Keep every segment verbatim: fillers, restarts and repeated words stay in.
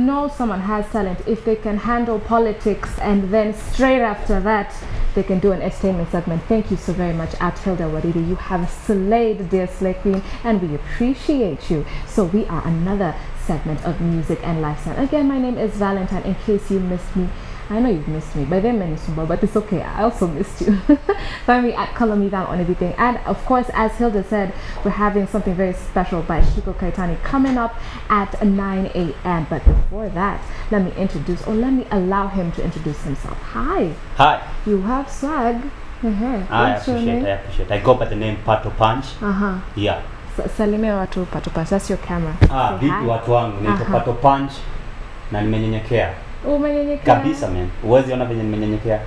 know someone has talent if they can handle politics, and then straight after that they can do an entertainment segment. Thank you so very much, at Hilda Waridi. You have slayed, dear Slay Queen, and we appreciate you. So we are another segment of music and lifestyle. Again, my name is Valentine. In case you missed me, I know you've missed me, by then Manisuba, but it's okay, I also missed you. Find me at Color Me Down on everything. And of course, as Hilda said, we're having something very special by Shiko Kaitani coming up at nine A M But before that, let me introduce, or let me allow him to introduce himself. Hi. Hi. You have swag. Uh-huh. I appreciate, I appreciate. I go by the name Pato Punch. Uh-huh. Yeah. Salimia watu Pato Punch, that's your camera. Ah, vipi watu wangu, nito Pato Punch, na nimenyenyekea. Umenyenyekea kabisa man. Uwezi ona venye nimenyenyekea.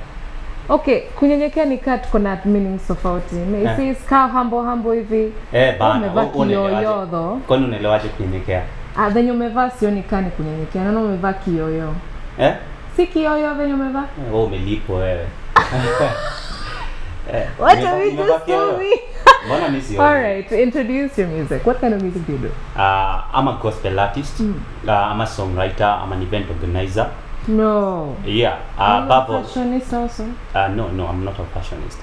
Okay, kunyenyekea ni kat kuna meanings tofauti. May eh. see scar humble humble hivi. Eh bana, unaelewaje? Kwani unaelewaje kunyenyekea? Ah, venye umevaa sioni kani kunyenyekea. Naona umevaa kioyo. Eh? Si kioyo venye umevaa? Eh, wewe umelipo wewe. eh. What are we just doing? Mbona mimi? All right, introduce your music. What kind of music do you do? Uh, I'm a gospel artist. Mm. Uh, I'm a songwriter. I'm an event organizer. No. Yeah. Uh, Are you a fashionist also? Uh, no, no, I'm not a fashionist.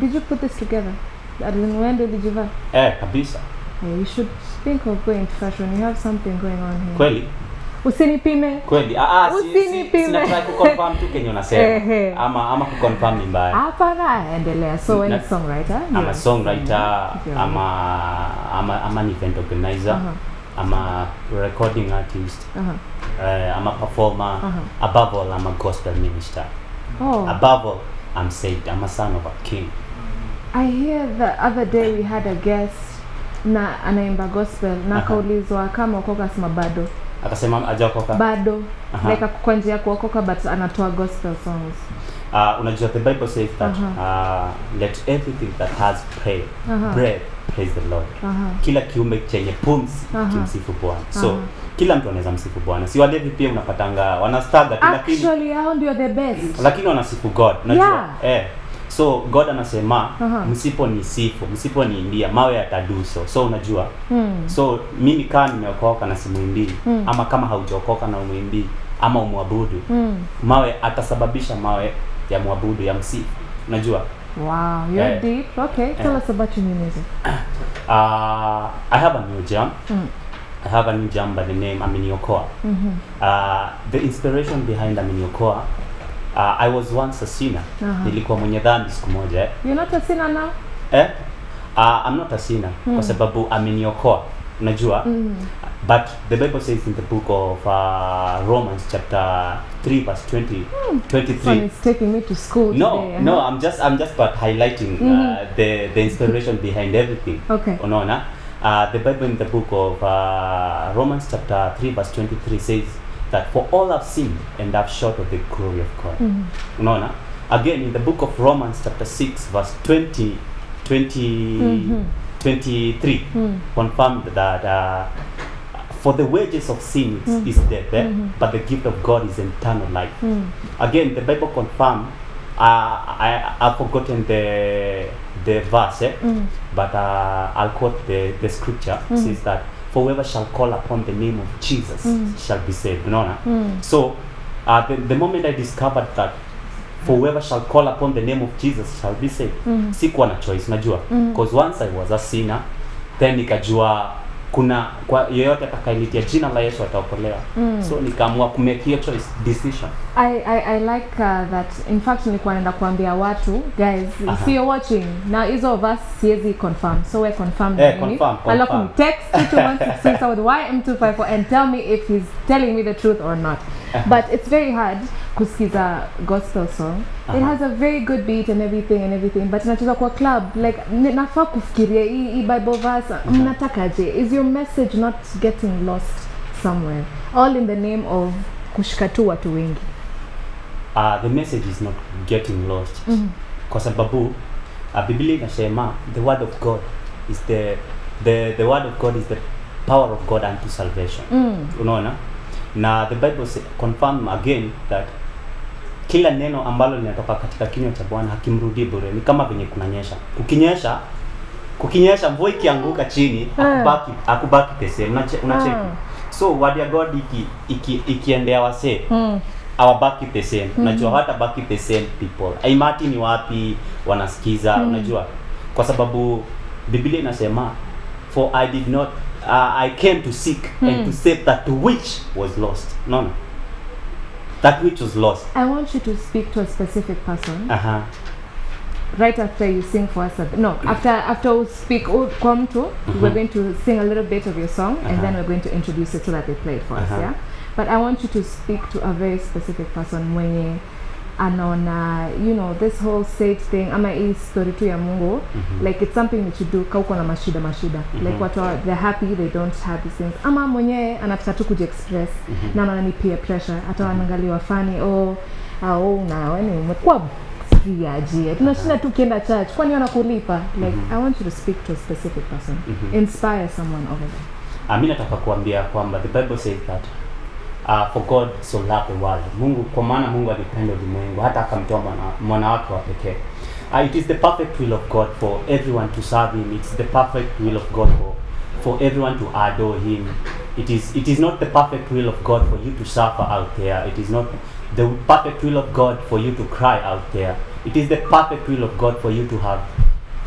Did you put this together? When did you buy? Eh, kabisa. Yeah, you should think of going to fashion. You have something going on here. Kweli? Usinipime. Kweli. Ah, ah, usinipime. Sina try to confirm tu kenye unasema. Ama ama ku confirm ni mbaya. Hapana, endelea. So when a songwriter, I'm a songwriter, I'm a I'm an event organizer, uh-huh. I'm a recording artist, uh-huh. uh, I'm a performer, uh-huh. above all I'm a gospel minister. Oh. Above all I'm saved, I'm a son of a king. I hear the other day we had a guest na anaimba gospel na uh-huh. kaulizwa kama ukoka sima bado. Akasema ajaokoka bado uh-huh. like kwa njia kuokoka but anatoa gospel songs. Ah uh, unajua the Bible says that uh-huh. uh, let everything that has prayer uh-huh. breath praise the Lord. Uh-huh. Kila kiumbe chenye pumzi uh-huh. kimsifu Bwana. So uh-huh. kila mtu anaweza msifu Bwana. Si wale pia unapatanga wanastaga lakini actually hao ndio the best. Lakini wanasifu God. Unajua yeah. eh so God anasema uh-huh. msiponisifu, msiponiimbia mawe yataduso. So unajua. Hmm. So mimi kama nimeokoka na simuimbii hmm. ama kama haujaokoka na umuimbii ama umwabudu, hmm. mawe atasababisha mawe ya muabudu ya msifu. Unajua? Wow, you're eh. deep. Okay, eh. tell us about your music. Uh, I have a new jam. Hmm. I have a new jam by the name Aminyokoa. Mm-hmm. Uh, the inspiration behind Aminyokoa, Uh, I was once a sinner. Uh-huh. Nilikuwa mwenye dhambi siku moja. You're not a sinner now? Eh? Uh, I'm not a sinner. Mm. Kwa sababu ameniokoa. Unajua? Mm. But the Bible says in the book of uh, Romans chapter three verse twenty, mm. twenty-three. This one is taking me to school no, today. No, I'm just I'm just but highlighting mm. uh, the the inspiration behind everything. Okay. Unaona? Uh, the Bible in the book of uh, Romans chapter three verse twenty-three says that for all have sinned and have short of the glory of God. Mm-hmm. No, no. Again, in the book of Romans chapter six verse twenty, twenty mm-hmm. twenty-three, mm. confirmed that uh, for the wages of sin mm. is death, eh? Mm-hmm. but the gift of God is eternal life. Mm. Again, the Bible confirmed, uh, I have forgotten the, the verse, eh? mm. but uh, I'll quote the, the scripture, mm. says that for whoever shall call upon the name of Jesus mm. shall be saved. No, no? Mm. So, uh, the, the moment I discovered that for whoever shall call upon the name of Jesus shall be saved, mm. sikuwa na choice, najua. Because mm. once I was a sinner, then nikajua kuna kwa yeyote atakayenitia jina la Yesu ataokolewa. Mm. So nikaamua ku make a choice decision. I I I like uh, that. In fact nilikuwa naenda kuambia watu guys, uh-huh. if you're watching now is of us siezi confirm. So we confirm eh, confirm, confirm. I love him. Text two two one six six Y M two five four and tell me if he's telling me the truth or not. Uh-huh. But it's very hard kusikiza gospel song. Uh-huh. It has a very good beat and everything and everything. But nacheza kwa club like nafaa kufikiria hii Bible verse mnatakaje. Is your message not getting lost somewhere? All in the name of kushikatu watu wengi. Ah, the message is not getting lost. Mm-hmm. Kwa sababu uh, Biblia inasema the word of God is the the the word of God is the power of God unto salvation. Mm. Unaona? Na the Bible say, confirm again that kila neno ambalo linatoka katika kinywa cha Bwana hakimrudi bure. Ni kama venye kunanyesha. Kukinyesha, kukinyesha mvua ikianguka chini, hakubaki hakubaki pesa. Unacheki. So So word ya God iki iki ikiendea wase mm. awabaki the same mm -hmm. Unajua hata baki the same people aimati ni wapi wanasikiza mm. Unajua kwa sababu Biblia inasema for I did not uh, I came to seek mm. and to save that which was lost. No, no, that which was lost. I want you to speak to a specific person. Aha. Uh-huh. Right after you sing for us, a, no. After after we speak, oh, come to. Mm-hmm. We're going to sing a little bit of your song, uh-huh. and then we're going to introduce it so that they play it for uh-huh. us. Yeah. But I want you to speak to a very specific person when anaona, you know, this whole sage thing. Ama is story to ya Mungu. Like it's something that you do. Kauko na mashida mashida. Like what are they're happy they don't have these things. Ama mwenye anataka tu kuji express. Mm-hmm. Na anani peer pressure. Hata wanaangalia wafani oh oh na wewe umekuwa yaje tunashinda tu kienda church kwani wanakulipa like mm -hmm. I want you to speak to a specific person mm -hmm. inspire someone over there. Mimi nataka kuambia kwamba the Bible says that uh, for God so loved the world. Mungu kwa maana Mungu alipenda ulimwengu hata akamtoa mwana wake wa pekee. Uh, it is the perfect will of God for everyone to serve him. It's the perfect will of God for for everyone to adore him. It is it is not the perfect will of God for you to suffer out there. It is not the perfect will of God for you to cry out there. It is the perfect will of God for you to have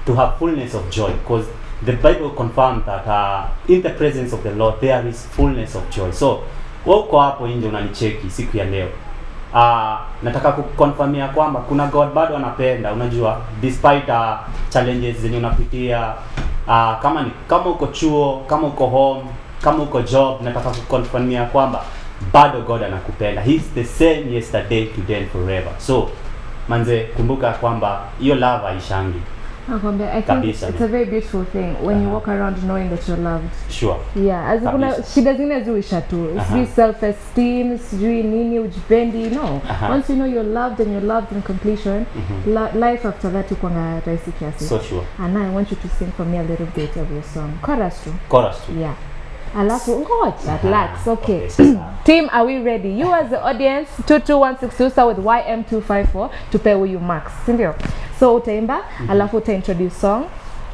to have fullness of joy, because the Bible confirms that uh, in the presence of the Lord there is fullness of joy. So wako hapo nje unanicheki siku ya leo, uh, nataka kukonfirmia kwamba kuna God bado anapenda. Unajua despite uh, challenges zenye unapitia, uh, kama ni kama uko chuo, kama uko home, kama uko job, nataka kukonfirmia kwamba bado God anakupenda. He's the same yesterday, today and forever. So manze kumbuka kwamba hiyo love haishangi. Nakwambia I think it's a very beautiful thing when uh -huh. you walk around knowing that you're loved. Sure. Yeah, as kuna shida zingine ziwisha tu. It's self esteem, sijui nini ujipendi, no. Uh -huh. Once you know you're loved and you're loved in completion, mm -hmm. life after that iko na rahisi kiasi. So sure. And I want you to sing for me a little bit of your song. Chorus too. Chorus too. Yeah. Alafu ngoja relax. Okay, okay. Team, are we ready? You as the audience, two two one six two start with Y M two five four to pay with you max, sindio? So utaimba mm -hmm. alafu uta introduce song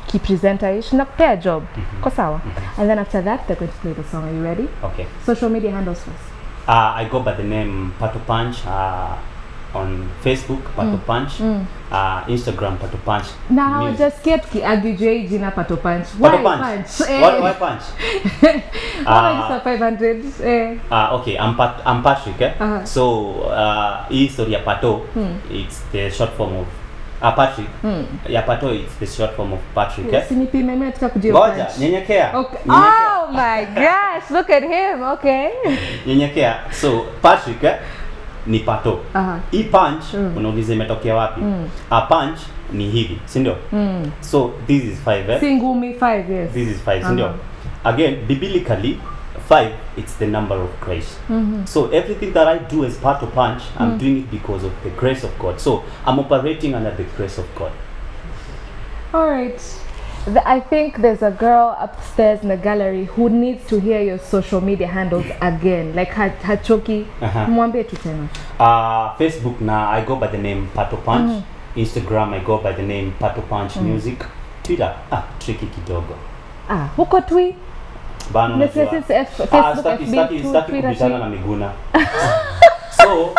ki presenter ish na kupea job mm -hmm. kwa sawa mm -hmm. and then after that they're going to play the song. Are you ready? Okay, social media handles first. uh, I go by the name Pato Punch uh, on Facebook, Pato mm. Punch, mm. Uh, Instagram, Pato Punch. Now Music. Just kept ki agijei jina Pato Punch. Why Pato Punch? Punch? Eh. Why, why Punch? Why is five hundred? Eh. Uh, okay, I'm, Pat I'm Patrick. Eh? Uh -huh. So, uh, history ya Pato, mm. it's the short form of uh, Patrick. Mm. Ya Pato, it's the short form of Patrick. Eh? Goja, nyenyekea. Okay. Oh my gosh, look at him, okay. Nyenyekea. So, Patrick, eh? Ni Pato. Aha. I punch mm. unauliza imetokea wapi? Mm. A punch ni hivi, si ndio? Mm. So this is five. Eh? Singumi five, yes. This is five, si ndio? Again, biblically five it's the number of grace. Mm -hmm. So everything that I do as Pato Punch, I'm mm. doing it because of the grace of God. So I'm operating under the grace of God. All right. The, I think there's a girl upstairs in the gallery who needs to hear your social media handles again. Like her, her choki. Mwambie tu tena. Uh, Facebook na I go by the name Pato Punch. Mm -hmm. Instagram I go by the name Pato Punch mm -hmm. Music. Twitter ah tricky kidogo. Ah huko twi. Bana na Facebook ah, staki, staki, F B, staki kubishana na miguna. So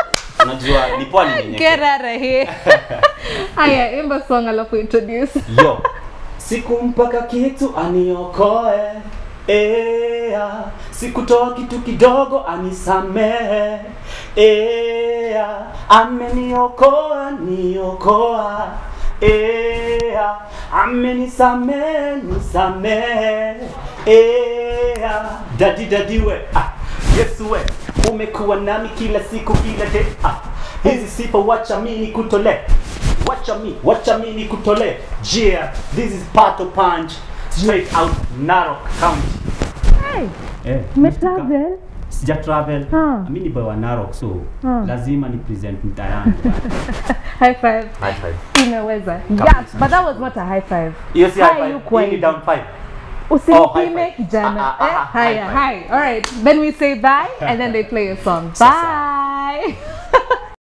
unajua ni poa ni nyenyewe. Gerara hii. Aya imba song alafu introduce. Yo. Siku mpaka kitu aniokoe, ea. Siku toa kitu kidogo anisamehe, ea. Ameniokoa, niokoa, ea. Amenisamehe, nisamehe, ea. Dadi dadiwe, ah, Yesuwe. Umekuwa nami kila siku kila day, ah. Hizi sifa wacha mimi kutole. Watcha me, watcha me nikutole. Yeah, this is Pato Punch, straight out Narok County. Hey, eh, me travel? Sija travel. Ah. Mimi ni boy wa Narok, so ah. lazima ni present mtaa yangu. High five. High five. Imeweza. Yeah, but that was not a high five. Yes, high five. Really down five. Usinipime kijana. Higher, high. All right, then we say bye and then they play a song. Bye.